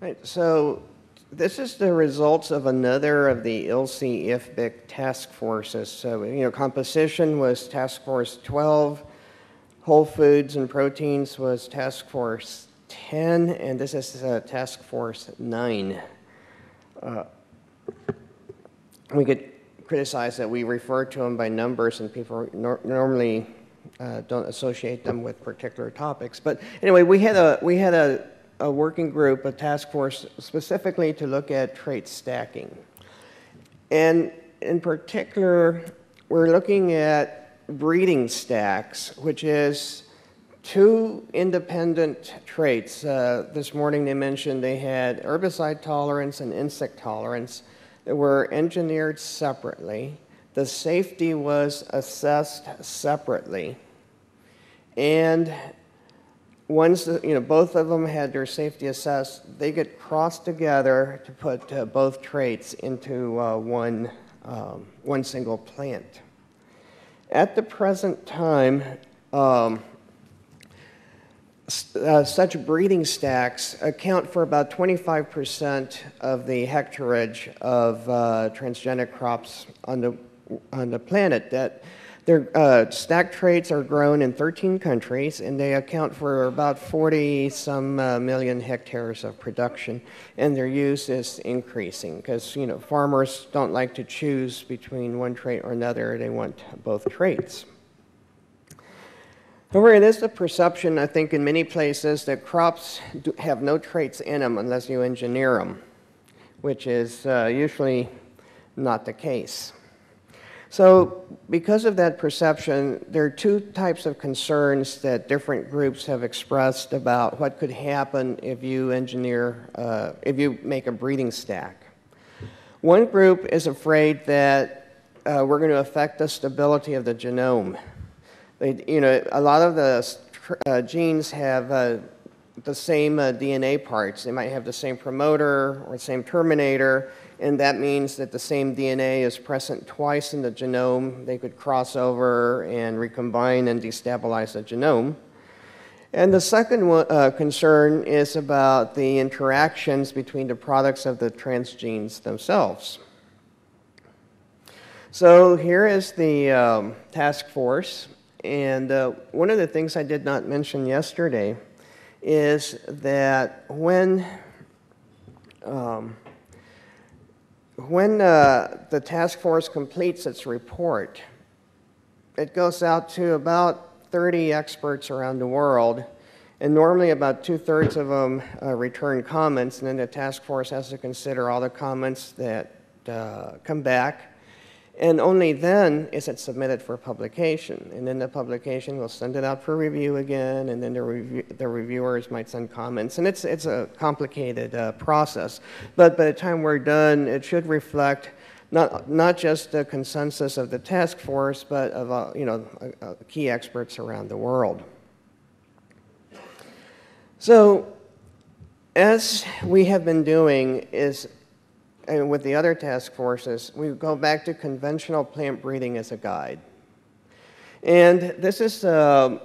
Right, so this is the results of another of the ILSI-IFBIC task forces. So, composition was Task Force 12, whole foods and proteins was Task Force 10, and this is Task Force 9. We could criticize that we refer to them by numbers and people normally don't associate them with particular topics. But anyway, we had a working group, a task force, specifically to look at trait stacking. And in particular, we're looking at breeding stacks, which is two independent traits. This morning they mentioned they had herbicide tolerance and insect tolerance that were engineered separately. The safety was assessed separately. And once both of them had their safety assessed, they get crossed together to put both traits into one single plant. At the present time, such breeding stacks account for about 25% of the hectarage of transgenic crops on the planet. Their stack traits are grown in 13 countries, and they account for about 40-some million hectares of production. And their use is increasing because farmers don't like to choose between one trait or another; they want both traits. However, it is the perception, I think, in many places that crops have no traits in them unless you engineer them, which is usually not the case. So because of that perception, there are two types of concerns that different groups have expressed about what could happen if you engineer, if you make a breeding stack. One group is afraid that we're going to affect the stability of the genome. A lot of the genes have the same DNA parts. They might have the same promoter or the same terminator. And that means that the same DNA is present twice in the genome. They could cross over and recombine and destabilize the genome. And the second concern is about the interactions between the products of the transgenes themselves. So here is the task force. And one of the things I did not mention yesterday is that when the task force completes its report, it goes out to about 30 experts around the world, and normally about 2/3 of them return comments, and then the task force has to consider all the comments that come back, and only then is it submitted for publication, and then the publication will send it out for review again, and then the reviewers might send comments, and it's a complicated process. But by the time we're done, it should reflect not just the consensus of the task force, but of key experts around the world. So, as we have been doing is. And with the other task forces, we go back to conventional plant breeding as a guide. And this is a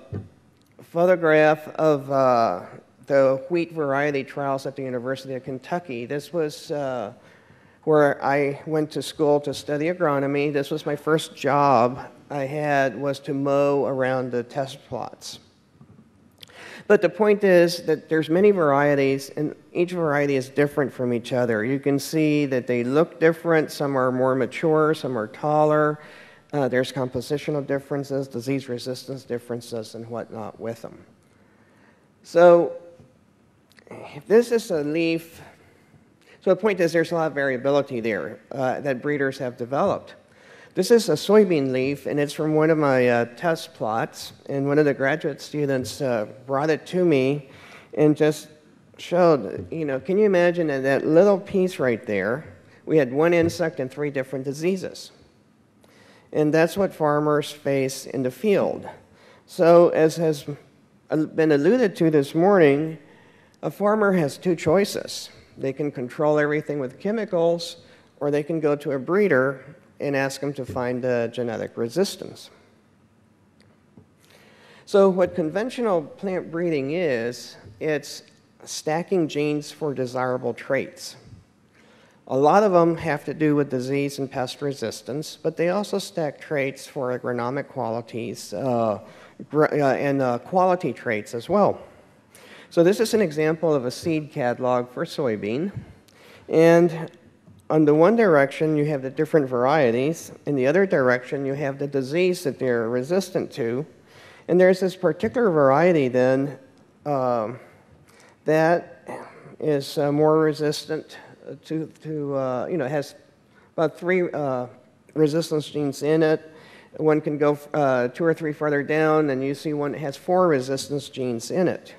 photograph of the wheat variety trials at the University of Kentucky. This was where I went to school to study agronomy. This was my first job I had was to mow around the test plots. But the point is that there's many varieties, and each variety is different from each other. You can see that they look different. Some are more mature, some are taller. There's compositional differences, disease resistance differences, and whatnot with them. So if this is a leaf, so the point is there's a lot of variability there that breeders have developed. This is a soybean leaf, and it's from one of my test plots, and one of the graduate students brought it to me and just showed, can you imagine that little piece right there, we had one insect and 3 different diseases. And that's what farmers face in the field. So as has been alluded to this morning, a farmer has 2 choices. They can control everything with chemicals, or they can go to a breeder and ask them to find a genetic resistance. So what conventional plant breeding is, it's stacking genes for desirable traits. A lot of them have to do with disease and pest resistance, but they also stack traits for agronomic qualities and quality traits as well. So this is an example of a seed catalog for soybean. And on the one direction, you have the different varieties. In the other direction, you have the disease that they're resistant to. And there's this particular variety then that is more resistant to you know, has about 3 resistance genes in it. One can go 2 or 3 further down, and you see one that has 4 resistance genes in it.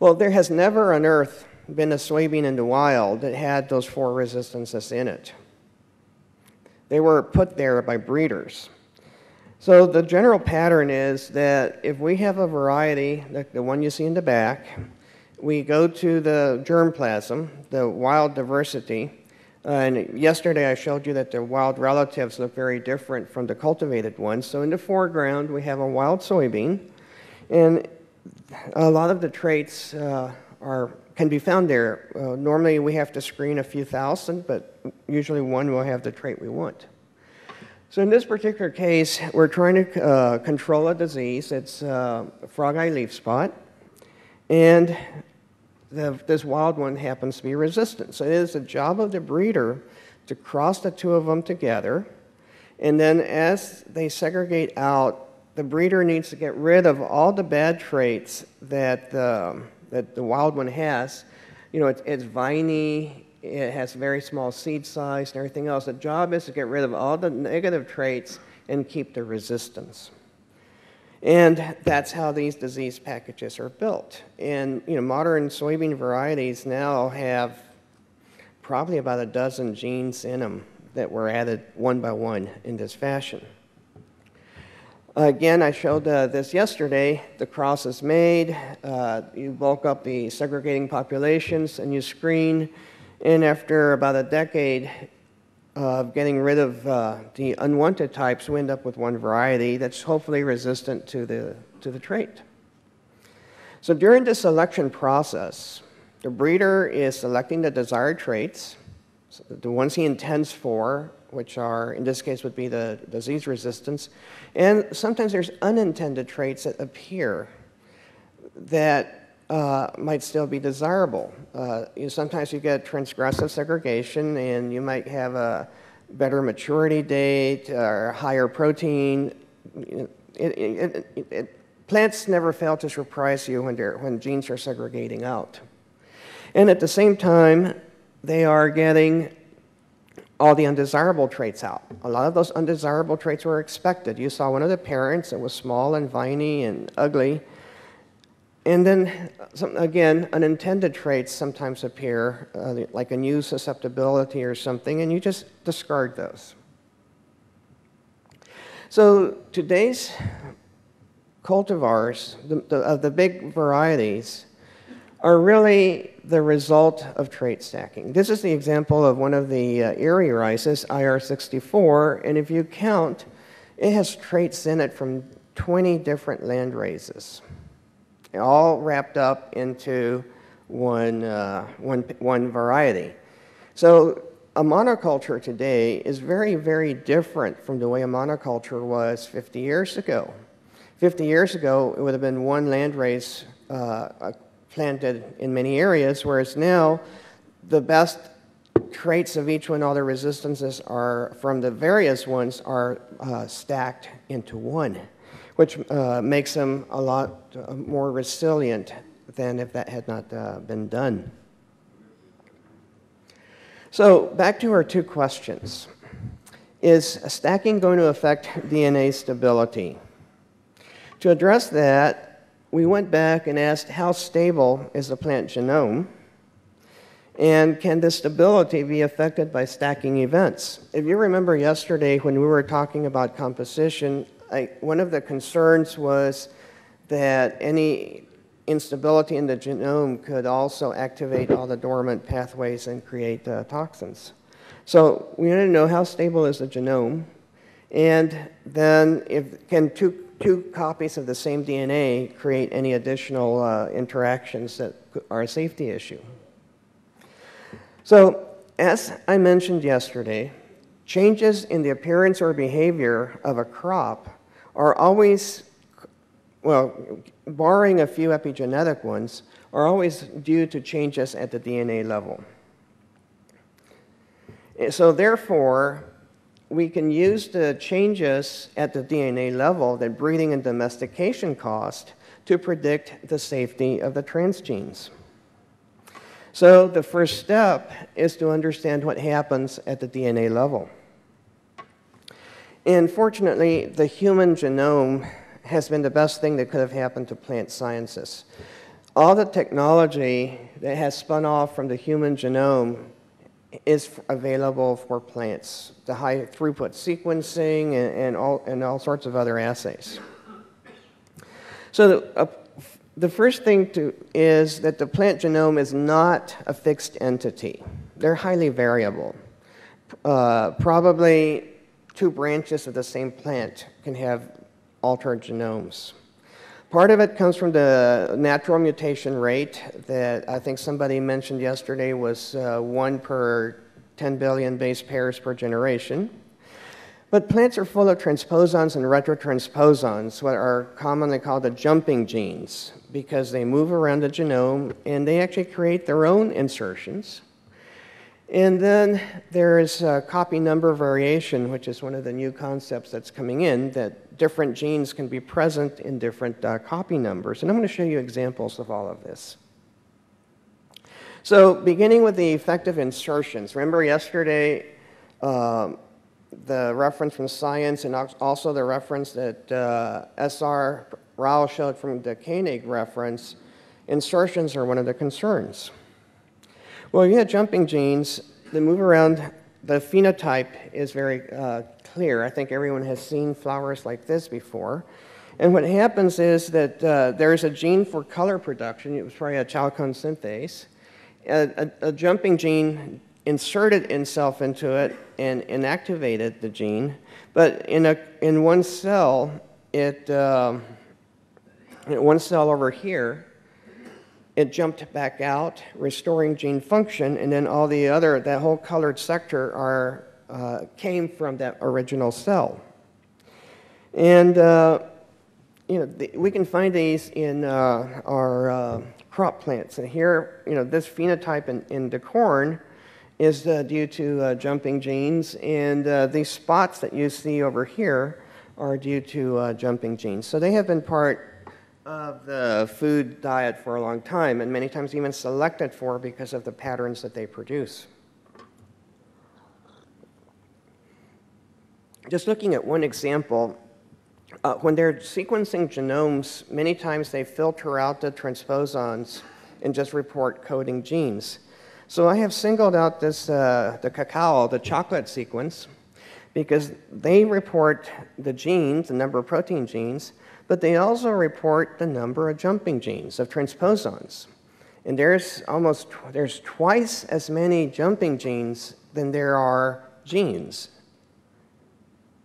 Well, there has never on Earth been a soybean in the wild that had those 4 resistances in it. They were put there by breeders. So the general pattern is that if we have a variety, like the one you see in the back, we go to the germplasm, the wild diversity, and yesterday I showed you that the wild relatives look very different from the cultivated ones. So in the foreground, we have a wild soybean, and a lot of the traits can be found there. Normally we have to screen a few thousand, but usually one will have the trait we want. So in this particular case, we're trying to control a disease. It's frog eye leaf spot. And this wild one happens to be resistant. So it is the job of the breeder to cross the two of them together. And then as they segregate out, the breeder needs to get rid of all the bad traits that, that the wild one has. You know, it's viney. It has very small seed size and everything else. The job is to get rid of all the negative traits and keep the resistance. And that's how these disease packages are built. And you know, modern soybean varieties now have probably about a dozen genes in them that were added one by one in this fashion. Again, I showed this yesterday. The cross is made. You bulk up the segregating populations and you screen. And after about a decade of getting rid of the unwanted types, we end up with one variety that's hopefully resistant to the trait. So during the selection process, the breeder is selecting the desired traits, so the ones he intends for, which are, in this case, would be the disease resistance. And sometimes there's unintended traits that appear that might still be desirable. Sometimes you get transgressive segregation and you might have a better maturity date or higher protein. Plants never fail to surprise you when genes are segregating out. And at the same time, they are getting all the undesirable traits out. A lot of those undesirable traits were expected. You saw one of the parents that was small and viney and ugly. And then, again, unintended traits sometimes appear, like a new susceptibility or something, and you just discard those. So today's cultivars of the big varieties are really the result of trait stacking. This is the example of one of the Erie rices, IR64, and if you count, it has traits in it from 20 different land races, all wrapped up into one variety. So a monoculture today is very, very different from the way a monoculture was 50 years ago. 50 years ago, it would have been one landrace planted in many areas, whereas now the best traits of each one, all the resistances are from the various ones are stacked into one, which makes them a lot more resilient than if that had not been done. So back to our two questions. Is stacking going to affect DNA stability? To address that, we went back and asked how stable is the plant genome, and can the stability be affected by stacking events? If you remember yesterday when we were talking about composition, one of the concerns was that any instability in the genome could also activate all the dormant pathways and create toxins. So we need to know how stable is the genome, and then if can two copies of the same DNA create any additional interactions that are a safety issue. So as I mentioned yesterday, changes in the appearance or behavior of a crop are always, well, barring a few epigenetic ones, are always due to changes at the DNA level. So therefore, we can use the changes at the DNA level that breeding and domestication caused to predict the safety of the transgenes. So the first step is to understand what happens at the DNA level. And fortunately, the human genome has been the best thing that could have happened to plant scientists. All the technology that has spun off from the human genome is available for plants, the high throughput sequencing and all sorts of other assays. So the first thing is that the plant genome is not a fixed entity. They're highly variable. Probably two branches of the same plant can have altered genomes. Part of it comes from the natural mutation rate that I think somebody mentioned yesterday was 1 per 10 billion base pairs per generation. But plants are full of transposons and retrotransposons, what are commonly called the jumping genes, because they move around the genome and they actually create their own insertions. And then there is copy number variation, which is one of the new concepts that's coming in, that different genes can be present in different copy numbers. And I'm going to show you examples of all of this. So beginning with the effective insertions. Remember yesterday, the reference from Science and also the reference that S.R. Rao showed from the Koenig reference, insertions are one of the concerns. Well, you have jumping genes that move around. The phenotype is very clear. I think everyone has seen flowers like this before. And what happens is that there is a gene for color production. It was probably a chalcone synthase. A jumping gene inserted itself into it and inactivated the gene. But in one cell, one cell over here, it jumped back out, restoring gene function, and then all the other, that whole colored sector came from that original cell. And you know, we can find these in our crop plants. And here, you know, this phenotype in the corn is due to jumping genes, and these spots that you see over here are due to jumping genes. So they have been part of the food diet for a long time, and many times even selected for because of the patterns that they produce. Just looking at one example, when they're sequencing genomes, many times they filter out the transposons and just report coding genes. So I have singled out this, the cacao, the chocolate sequence, because they report the genes, the number of protein genes, but they also report the number of jumping genes, of transposons. And there's twice as many jumping genes than there are genes.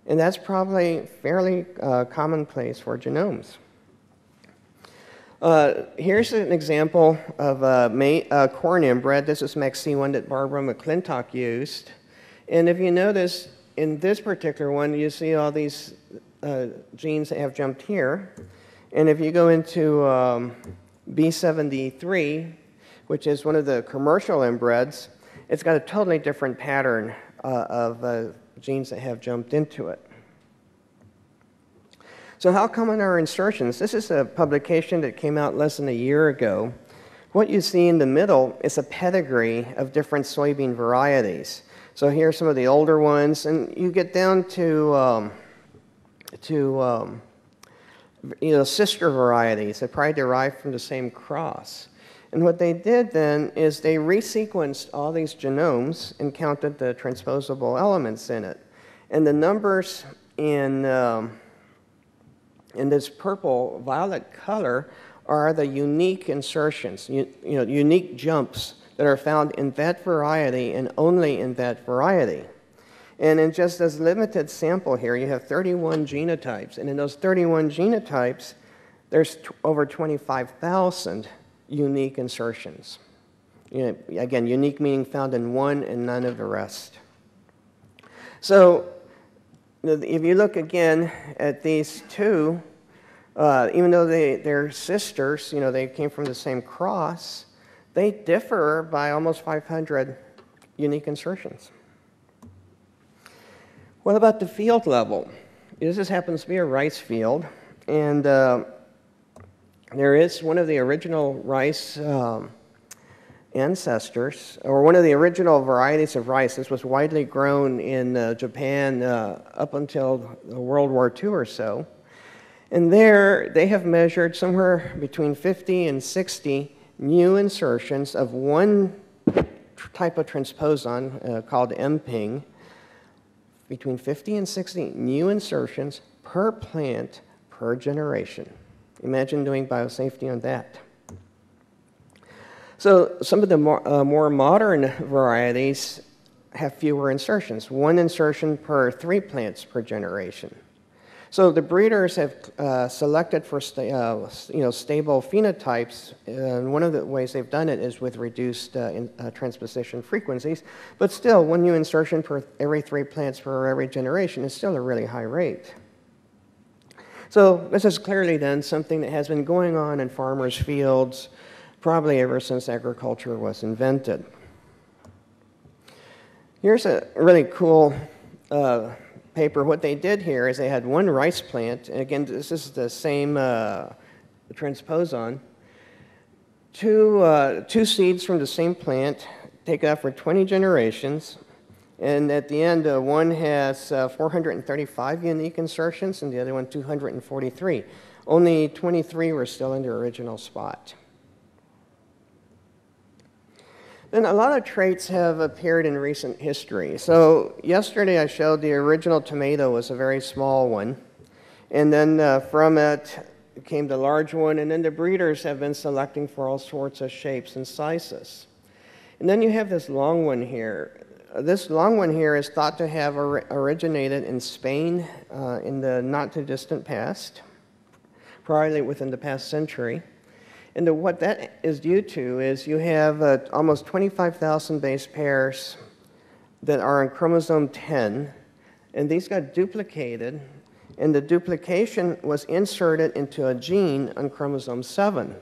And that's probably fairly commonplace for genomes. Here's an example of corn inbred. This is Max C1 that Barbara McClintock used. And if you notice, in this particular one, you see all these genes that have jumped here. And if you go into B73, which is one of the commercial inbreds, it's got a totally different pattern of genes that have jumped into it. So how common are insertions? This is a publication that came out less than a year ago. What you see in the middle is a pedigree of different soybean varieties. So here are some of the older ones, and you get down to you know, sister varieties that probably derived from the same cross. And what they did then is they resequenced all these genomes and counted the transposable elements in it. And the numbers in this purple-violet color are the unique insertions, unique jumps that are found in that variety and only in that variety. And in just this limited sample here, you have 31 genotypes. And in those 31 genotypes, there's over 25,000 unique insertions. You know, again, unique meaning found in one and none of the rest. So if you look again at these two, even though they're sisters, you know, they came from the same cross, they differ by almost 500 unique insertions. What about the field level? This happens to be a rice field, and there is one of the original rice ancestors, or one of the original varieties of rice. This was widely grown in Japan up until World War II or so. And there, they have measured somewhere between 50 and 60 new insertions of one type of transposon called MPing. Between 50 and 60 new insertions per plant per generation. Imagine doing biosafety on that. So some of the more modern varieties have fewer insertions, one insertion per 3 plants per generation. So the breeders have selected for stable phenotypes, and one of the ways they've done it is with reduced transposition frequencies, but still one new insertion per every 3 plants per every generation is still a really high rate. So this is clearly then something that has been going on in farmers' fields probably ever since agriculture was invented. Here's a really cool paper. What they did here is they had one rice plant, and again, this is the same transposon, two seeds from the same plant, take it out for 20 generations, and at the end, one has 435 unique insertions, and the other one 243. Only 23 were still in their original spot. Then a lot of traits have appeared in recent history. So yesterday I showed the original tomato was a very small one. And then from it came the large one. And then the breeders have been selecting for all sorts of shapes and sizes. And then you have this long one here. This long one here is thought to have originated in Spain in the not too distant past, probably within the past century. And what that is due to is you have almost 25,000 base pairs that are on chromosome 10, and these got duplicated, and the duplication was inserted into a gene on chromosome 7,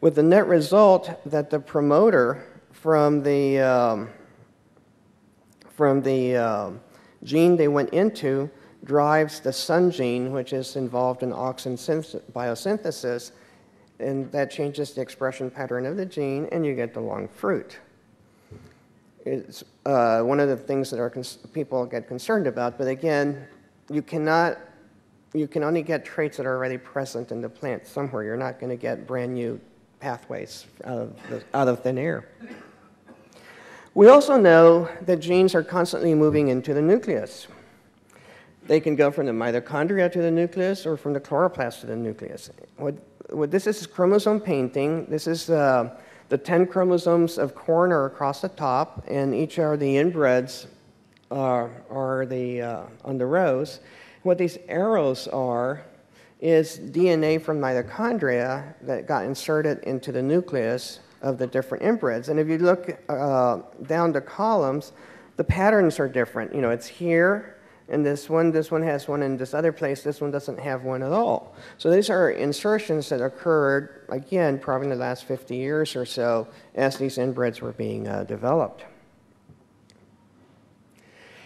with the net result that the promoter from the gene they went into drives the SUN gene, which is involved in auxin biosynthesis, and that changes the expression pattern of the gene, and you get the long fruit. It's one of the things that people get concerned about, but again, you can only get traits that are already present in the plant somewhere. You're not going to get brand new pathways out of thin air. We also know that genes are constantly moving into the nucleus. They can go from the mitochondria to the nucleus or from the chloroplast to the nucleus. What this is chromosome painting. This is the 10 chromosomes of corn are across the top, and each are the inbreds on the rows. What these arrows are is DNA from mitochondria that got inserted into the nucleus of the different inbreds. And if you look down the columns, the patterns are different. You know, it's here. And this one has one in this other place. This one doesn't have one at all. So these are insertions that occurred, again, probably in the last 50 years or so as these inbreds were being developed.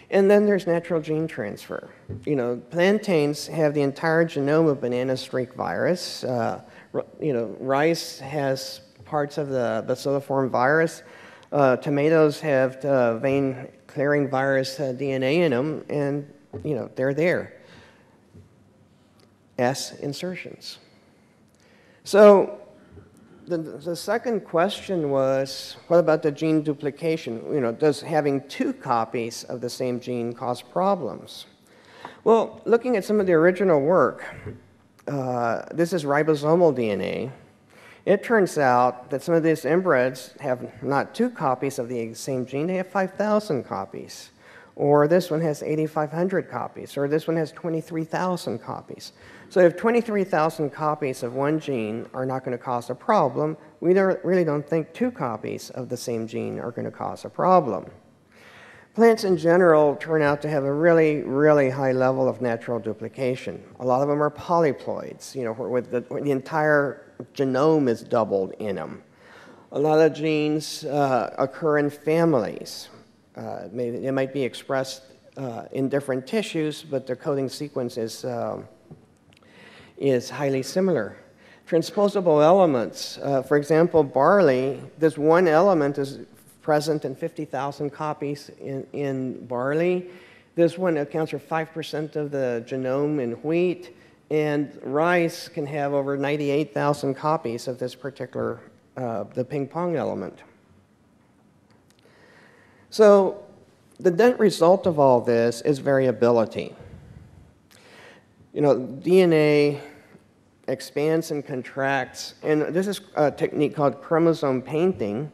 And then there's natural gene transfer. You know, plantains have the entire genome of banana streak virus. You know, rice has parts of the bacilliform virus. Tomatoes have vein clearing virus DNA in them, and you know they're there as insertions. So the second question was, what about the gene duplication? You know, does having 2 copies of the same gene cause problems? Well, looking at some of the original work, this is ribosomal DNA, It turns out that some of these inbreds have not 2 copies of the same gene, they have 5,000 copies. Or this one has 8,500 copies, or this one has 23,000 copies. So if 23,000 copies of one gene are not going to cause a problem, we really don't think 2 copies of the same gene are going to cause a problem. Plants in general turn out to have a really, really high level of natural duplication. A lot of them are polyploids, you know, where the entire genome is doubled in them. A lot of genes occur in families. It might be expressed in different tissues, but the coding sequence is highly similar. Transposable elements, for example, barley, this one element is present in 50,000 copies in barley. This one accounts for 5% of the genome in wheat, and rice can have over 98,000 copies of this particular, the ping pong element. So the net result of all this is variability. You know, DNA expands and contracts, and this is a technique called chromosome painting.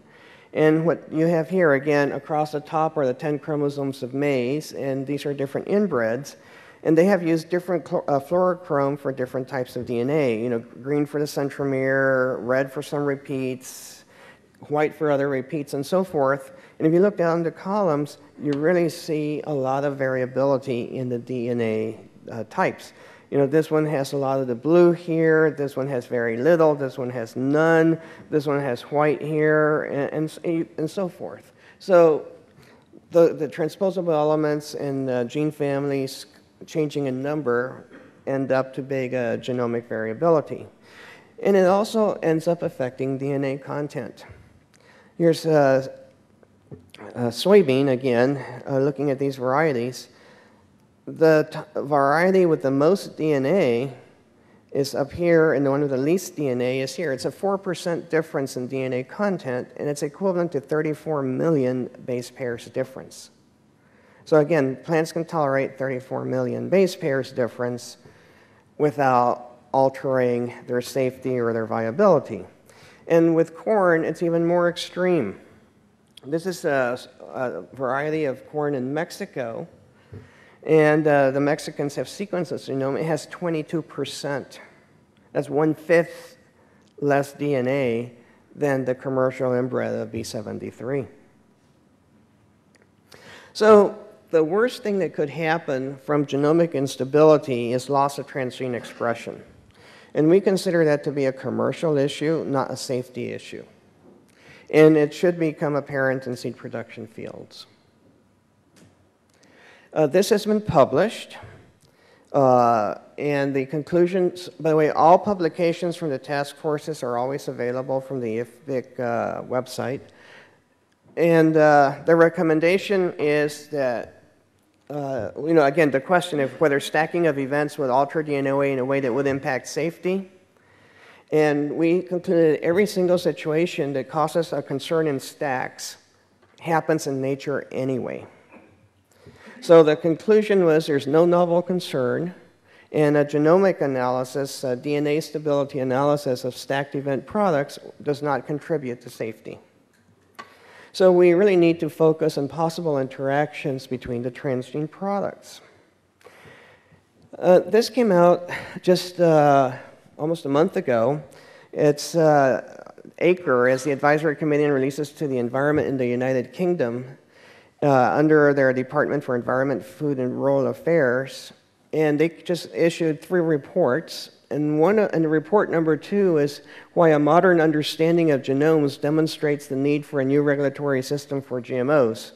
And what you have here, again, across the top are the 10 chromosomes of maize, and these are different inbreds. And they have used different fluorochrome for different types of DNA. You know, green for the centromere, red for some repeats, white for other repeats, and so forth. And if you look down the columns, you really see a lot of variability in the DNA types. You know, this one has a lot of the blue here, this one has very little, this one has none, this one has white here, and so forth. So the transposable elements and gene families changing in number end up to big genomic variability. And it also ends up affecting DNA content. Here's soybean, again, looking at these varieties, the variety with the most DNA is up here, and the one with the least DNA is here. It's a 4% difference in DNA content, and it's equivalent to 34 million base pairs difference. So again, plants can tolerate 34 million base pairs difference without altering their safety or their viability. And with corn, it's even more extreme. This is a variety of corn in Mexico, and the Mexicans have sequenced this genome. It has 22%. That's 1/5 less DNA than the commercial inbred of B73. So the worst thing that could happen from genomic instability is loss of transgene expression. And we consider that to be a commercial issue, not a safety issue. And it should become apparent in seed production fields. This has been published, and the conclusions, by the way, all publications from the task forces are always available from the IFBIC website. And the recommendation is that, you know, again, the question of whether stacking of events would alter DNA in a way that would impact safety. And we concluded every single situation that causes a concern in stacks happens in nature anyway. So the conclusion was there's no novel concern, and a genomic analysis, a DNA stability analysis of stacked event products does not contribute to safety. So we really need to focus on possible interactions between the transgene products. This came out just almost a month ago. It's ACRE, as the Advisory Committee on Releases to the Environment in the United Kingdom, under their Department for Environment, Food, and Rural Affairs. And they just issued 3 reports. And report number 2 is why a modern understanding of genomes demonstrates the need for a new regulatory system for GMOs.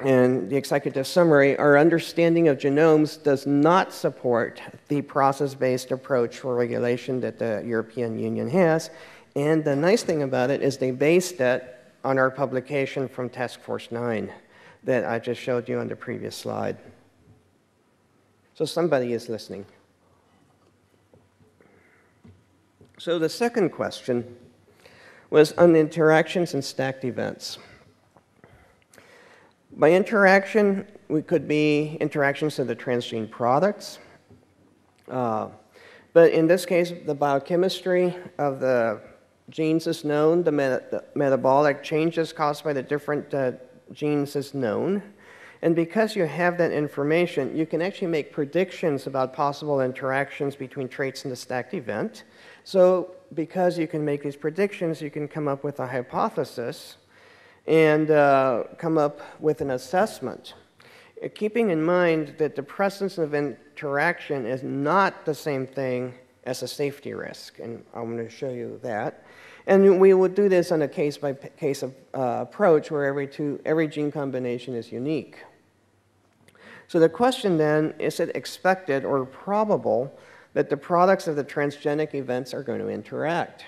And the executive summary, our understanding of genomes does not support the process-based approach for regulation that the European Union has. And the nice thing about it is they based it on our publication from Task Force 9 that I just showed you on the previous slide. So somebody is listening. So the second question was on interactions and stacked events. By interaction, we could be interactions of the transgene products, But in this case, the biochemistry of the genes is known, the metabolic changes caused by the different genes is known. And because you have that information, you can actually make predictions about possible interactions between traits in the stacked event. So because you can make these predictions, you can come up with a hypothesis and come up with an assessment. Keeping in mind that the presence of interaction is not the same thing as a safety risk, and I'm going to show you that. And we will do this on a case-by-case approach where every gene combination is unique. So the question then, is it expected or probable that the products of the transgenic events are going to interact?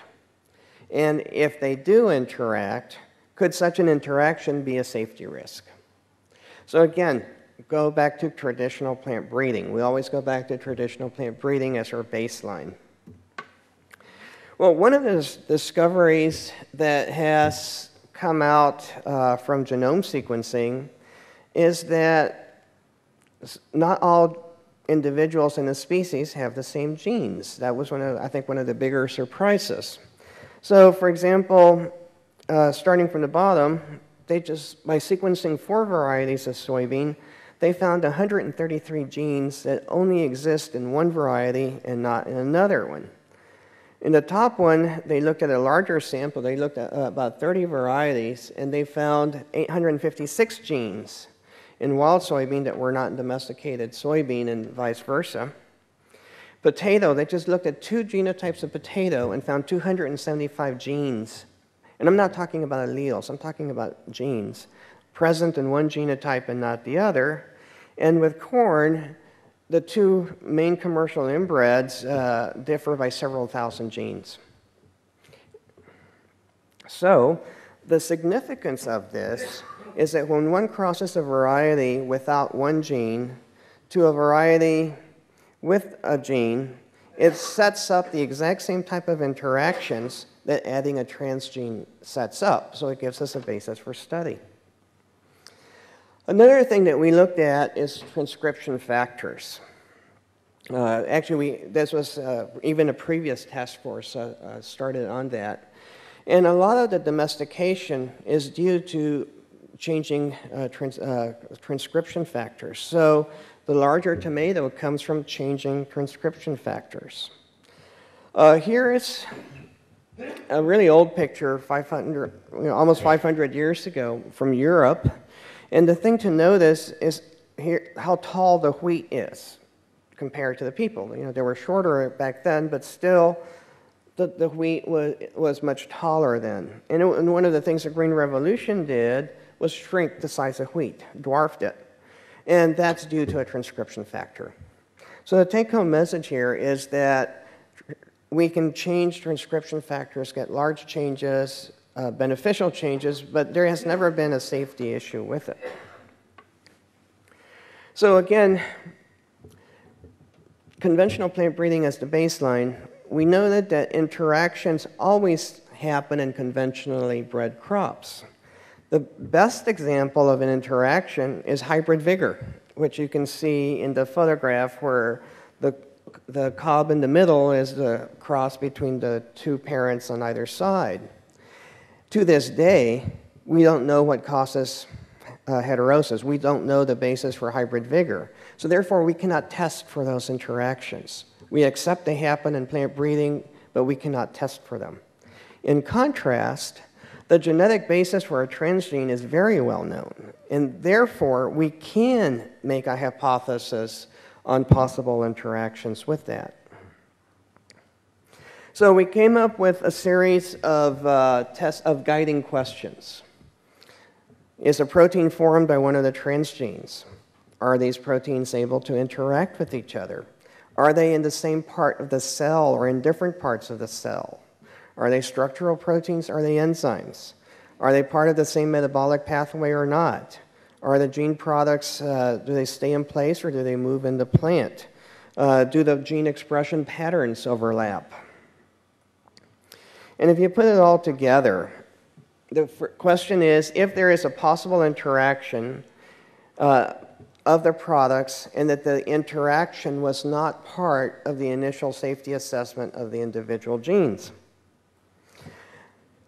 And if they do interact, could such an interaction be a safety risk? So again, go back to traditional plant breeding. We always go back to traditional plant breeding as our baseline. Well, one of the discoveries that has come out from genome sequencing is that not all individuals in a species have the same genes. That was one of the bigger surprises. So, for example, starting from the bottom, by sequencing 4 varieties of soybean, they found 133 genes that only exist in one variety and not in another one. In the top one, they looked at a larger sample. They looked at about 30 varieties, and they found 856 genes in wild soybean that were not in domesticated soybean and vice versa. Potato, they just looked at 2 genotypes of potato and found 275 genes. And I'm not talking about alleles. I'm talking about genes present in one genotype and not the other. And with corn, the 2 main commercial inbreds differ by several thousand genes. So the significance of this is that when one crosses a variety without one gene to a variety with a gene, it sets up the exact same type of interactions that adding a transgene sets up. So it gives us a basis for study. Another thing that we looked at is transcription factors. This was even a previous task force started on that. And a lot of the domestication is due to changing transcription factors. So the larger tomato comes from changing transcription factors. Here is a really old picture, almost 500 years ago from Europe. And the thing to notice is here, how tall the wheat is compared to the people. You know, they were shorter back then, but still the wheat was much taller then. And one of the things the Green Revolution did was shrink the size of wheat, dwarfed it. And that's due to a transcription factor. So the take-home message here is that we can change transcription factors, get large changes, beneficial changes, but there has never been a safety issue with it. So again, conventional plant breeding as the baseline, we know that interactions always happen in conventionally bred crops. The best example of an interaction is hybrid vigor, which you can see in the photograph where the cob in the middle is the cross between the 2 parents on either side. To this day, we don't know what causes heterosis. We don't know the basis for hybrid vigor. So therefore, we cannot test for those interactions. We accept they happen in plant breeding, but we cannot test for them. In contrast, the genetic basis for a transgene is very well known, and therefore, we can make a hypothesis on possible interactions with that. So we came up with a series of guiding questions. Is a protein formed by one of the transgenes? Are these proteins able to interact with each other? Are they in the same part of the cell or in different parts of the cell? Are they structural proteins? Are they enzymes? Are they part of the same metabolic pathway or not? Are the gene products, do they stay in place or do they move in the plant? Do the gene expression patterns overlap? And if you put it all together, the question is, if there is a possible interaction, other products, and that the interaction was not part of the initial safety assessment of the individual genes.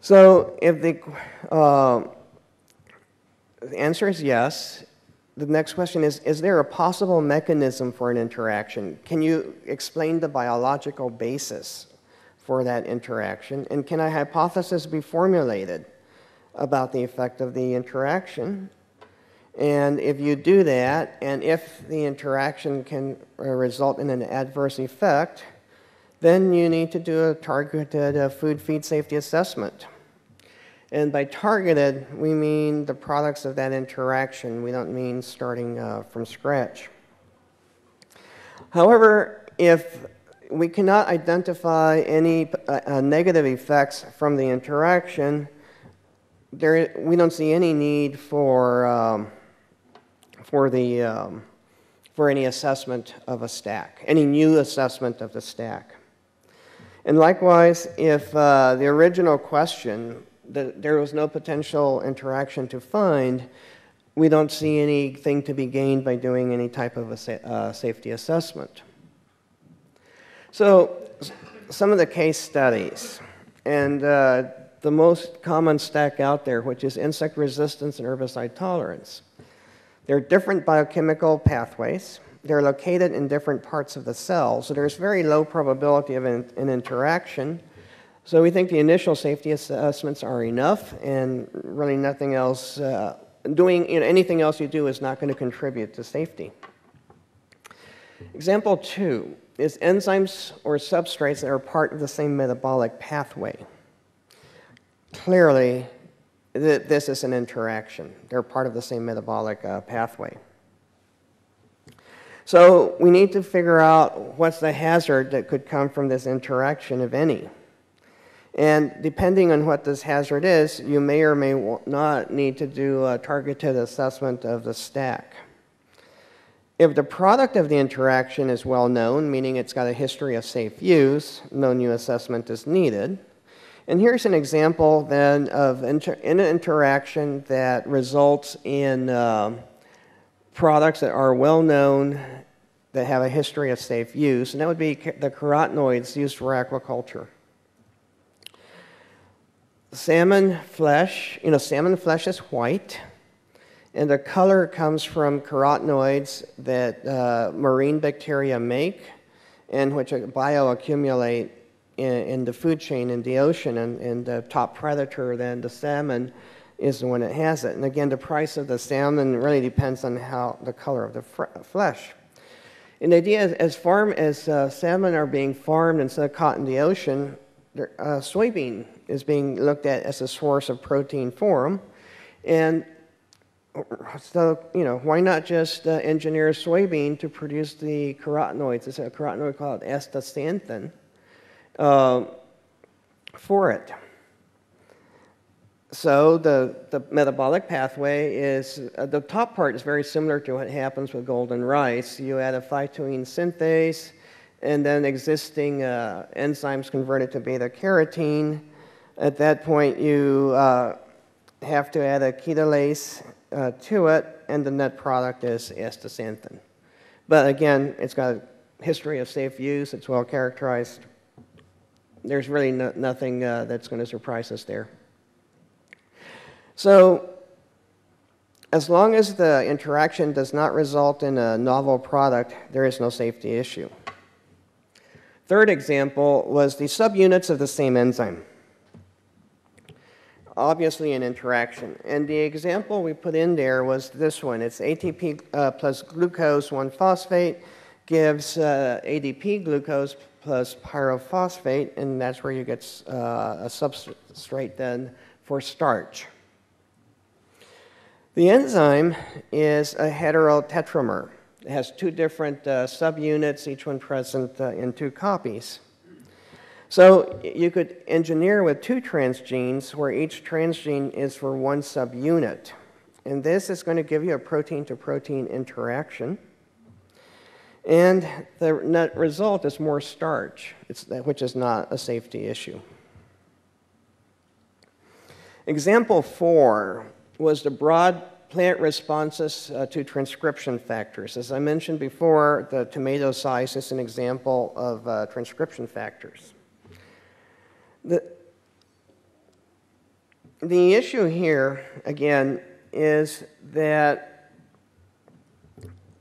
So if the answer is yes, the next question is there a possible mechanism for an interaction? Can you explain the biological basis for that interaction? And can a hypothesis be formulated about the effect of the interaction? And if you do that, and if the interaction can result in an adverse effect, then you need to do a targeted food-feed safety assessment. And by targeted, we mean the products of that interaction. We don't mean starting from scratch. However, if we cannot identify any negative effects from the interaction, we don't see any need for any assessment of a stack, any new assessment of the stack. And likewise, if the original question, there was no potential interaction to find, we don't see anything to be gained by doing any type of a safety assessment. So some of the case studies, and the most common stack out there, which is insect resistance and herbicide tolerance. There are different biochemical pathways. They're located in different parts of the cell, so there's very low probability of an interaction. So we think the initial safety assessments are enough, and really nothing else, anything else you do is not going to contribute to safety. Example 2 is enzymes or substrates that are part of the same metabolic pathway. Clearly, this is an interaction. They're part of the same metabolic pathway. So we need to figure out what's the hazard that could come from this interaction, if any. And depending on what this hazard is, you may or may not need to do a targeted assessment of the stack. If the product of the interaction is well known, meaning it's got a history of safe use, no new assessment is needed. And here's an example then of an interaction that results in products that are well known, that have a history of safe use, and that would be the carotenoids used for aquaculture. Salmon flesh, you know, salmon flesh is white, and the color comes from carotenoids that marine bacteria make and which bioaccumulate in the food chain in the ocean, and the top predator, then the salmon, is the one that has it. And again, the price of the salmon really depends on how the color of the flesh. And the idea is, as salmon are being farmed instead of caught in the ocean, soybean is being looked at as a source of protein for them. And so, you know, why not just engineer soybean to produce the carotenoids? It's a carotenoid called astaxanthin. For it. So the metabolic pathway is, the top part is very similar to what happens with golden rice. You add a phytoene synthase, and then existing enzymes convert it to beta-carotene. At that point, you have to add a ketolase to it, and the net product is astaxanthin. But again, it's got a history of safe use, it's well characterized. There's really nothing that's going to surprise us there. So as long as the interaction does not result in a novel product, there is no safety issue. Third example was the subunits of the same enzyme. Obviously an interaction. And the example we put in there was this one. It's ATP plus glucose 1-phosphate gives ADP glucose plus pyrophosphate, and that's where you get a substrate then for starch. The enzyme is a heterotetramer. It has two different subunits, each one present in two copies. So you could engineer with two transgenes where each transgene is for one subunit. And this is going to give you a protein-to-protein interaction. And the net result is more starch, which is not a safety issue. Example 4 was the broad plant responses to transcription factors. As I mentioned before, the tomato size is an example of transcription factors. The issue here, again, is that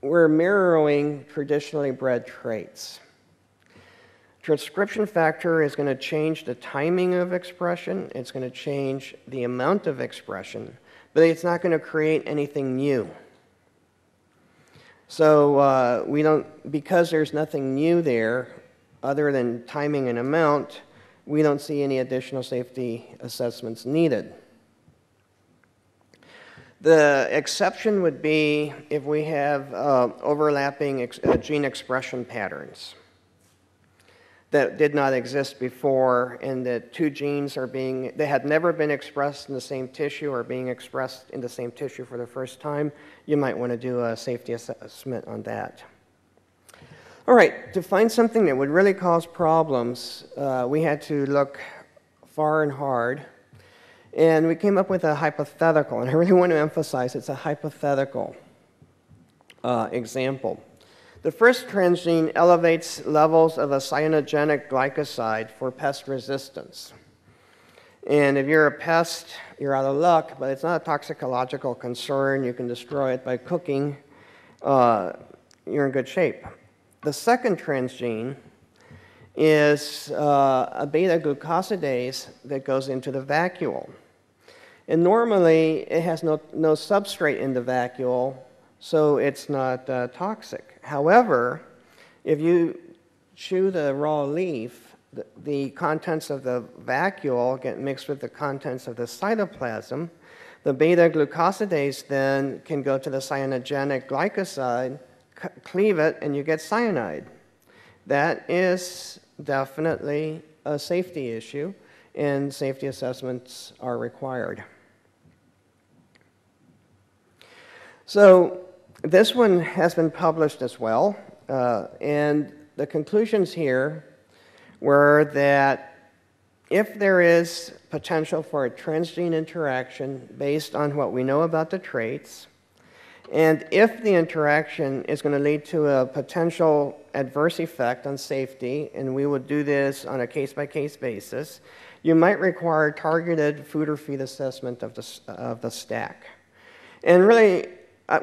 we're mirroring traditionally bred traits. Transcription factor is going to change the timing of expression, it's going to change the amount of expression, but it's not going to create anything new. So because there's nothing new there other than timing and amount, we don't see any additional safety assessments needed. The exception would be if we have overlapping gene expression patterns that did not exist before, and that two genes that had never been expressed in the same tissue or being expressed in the same tissue for the first time, you might want to do a safety assessment on that. All right, to find something that would really cause problems, we had to look far and hard, and we came up with a hypothetical, and I really want to emphasize it's a hypothetical example. The first transgene elevates levels of a cyanogenic glycoside for pest resistance. And if you're a pest, you're out of luck, but it's not a toxicological concern. You can destroy it by cooking. You're in good shape. The second transgene is a beta-glucosidase that goes into the vacuole. And normally, it has no substrate in the vacuole, so it's not toxic. However, if you chew the raw leaf, the contents of the vacuole get mixed with the contents of the cytoplasm. The beta-glucosidase then can go to the cyanogenic glycoside, cleave it, and you get cyanide. That is definitely a safety issue, and safety assessments are required. So, this one has been published as well, and the conclusions here were that if there is potential for a transgene interaction based on what we know about the traits, and if the interaction is going to lead to a potential adverse effect on safety, and we would do this on a case-by-case basis, you might require targeted food or feed assessment of the stack. And really,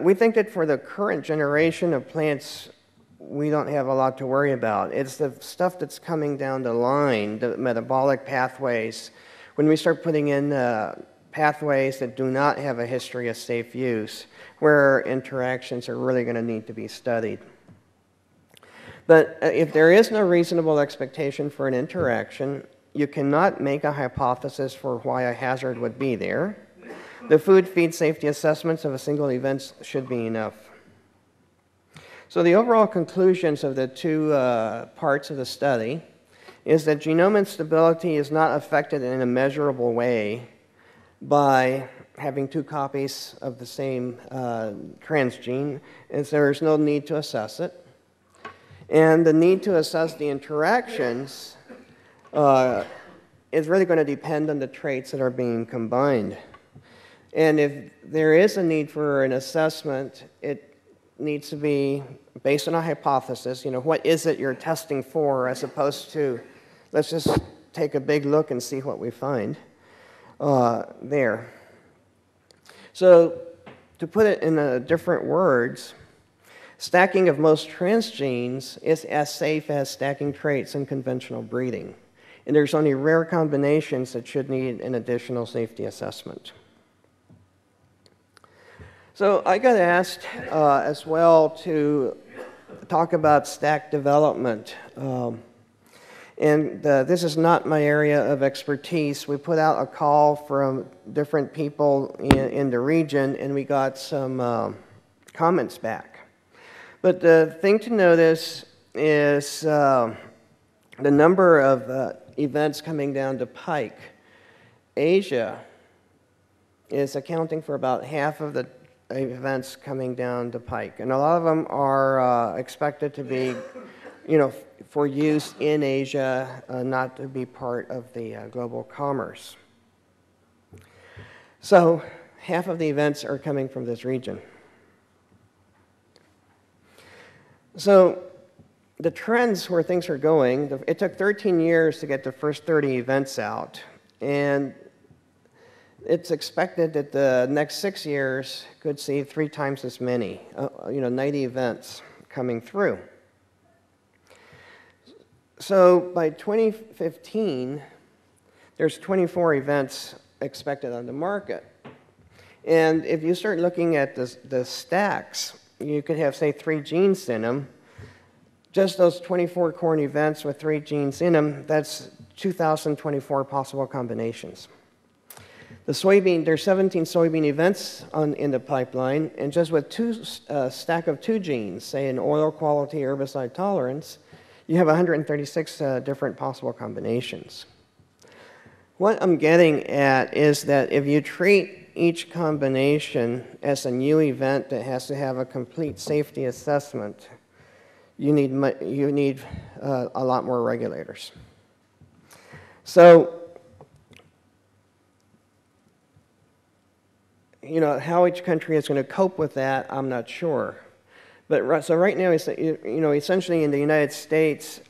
we think that for the current generation of plants, we don't have a lot to worry about. It's the stuff that's coming down the line, the metabolic pathways. When we start putting in pathways that do not have a history of safe use, where interactions are really going to need to be studied. But if there is no reasonable expectation for an interaction, you cannot make a hypothesis for why a hazard would be there. The food-feed safety assessments of a single event should be enough. So the overall conclusions of the two parts of the study is that genome instability is not affected in a measurable way by having two copies of the same transgene, and so there's no need to assess it. And the need to assess the interactions is really going to depend on the traits that are being combined. And if there is a need for an assessment, it needs to be based on a hypothesis. You know, what is it you're testing for, as opposed to, let's just take a big look and see what we find there. So to put it in different words, stacking of most transgenes is as safe as stacking traits in conventional breeding. And there's only rare combinations that should need an additional safety assessment. So I got asked as well to talk about stack development, and this is not my area of expertise. We put out a call from different people in the region, and we got some comments back. But the thing to notice is the number of events coming down the pike. Asia is accounting for about half of the events coming down the pike, and a lot of them are expected to be, you know, for use in Asia, not to be part of the global commerce. So half of the events are coming from this region. So the trends where things are going, it took 13 years to get the first 30 events out, and it's expected that the next 6 years could see 3 times as many, 90 events coming through. So by 2015, there's 24 events expected on the market. And if you start looking at the stacks, you could have, say, 3 genes in them. Just those 24 corn events with 3 genes in them, that's 2,024 possible combinations. The soybean, there's 17 soybean events in the pipeline, and just with a stack of 2 genes, say an oil quality, herbicide tolerance, you have 136 different possible combinations. What I'm getting at is that if you treat each combination as a new event that has to have a complete safety assessment, you need a lot more regulators. So, how each country is going to cope with that, I'm not sure. But so right now, essentially in the United States,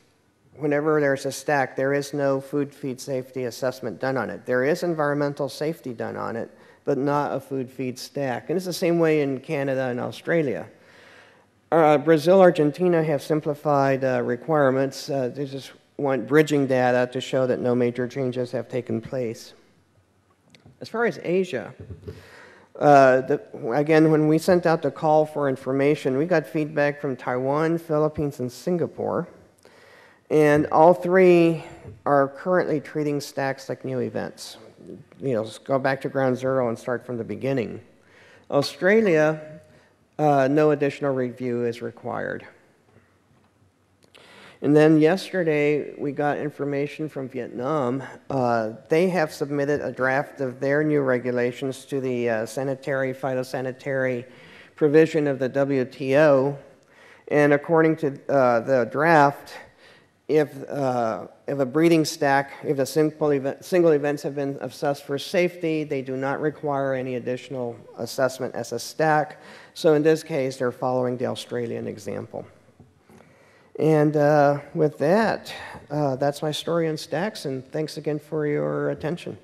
whenever there's a stack, there is no food feed safety assessment done on it. There is environmental safety done on it, but not a food feed stack. And it's the same way in Canada and Australia. Brazil, Argentina have simplified requirements. They just want bridging data to show that no major changes have taken place. As far as Asia, again, when we sent out the call for information, we got feedback from Taiwan, Philippines, and Singapore. And all 3 are currently treating stacks like new events. Go back to ground zero and start from the beginning. Australia, no additional review is required. And then yesterday, we got information from Vietnam. They have submitted a draft of their new regulations to the phytosanitary provision of the WTO. And according to the draft, if a breeding stack, if the single events have been assessed for safety, they do not require any additional assessment as a stack. So in this case, they're following the Australian example. And with that, that's my story on stacks, and thanks again for your attention.